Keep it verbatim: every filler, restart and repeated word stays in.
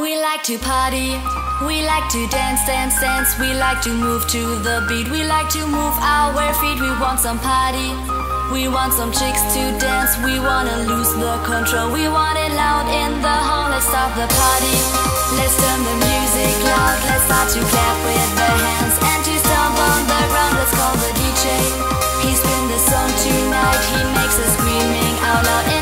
We like to party, we like to dance, dance, dance. We like to move to the beat, we like to move our feet. We want some party, we want some chicks to dance. We wanna lose the control, we want it loud in the hall. Let's start the party, let's turn the music loud. Let's start to clap with the hands and to stomp on the ground. Let's call the D J, he's been the song tonight. He makes us screaming out loud.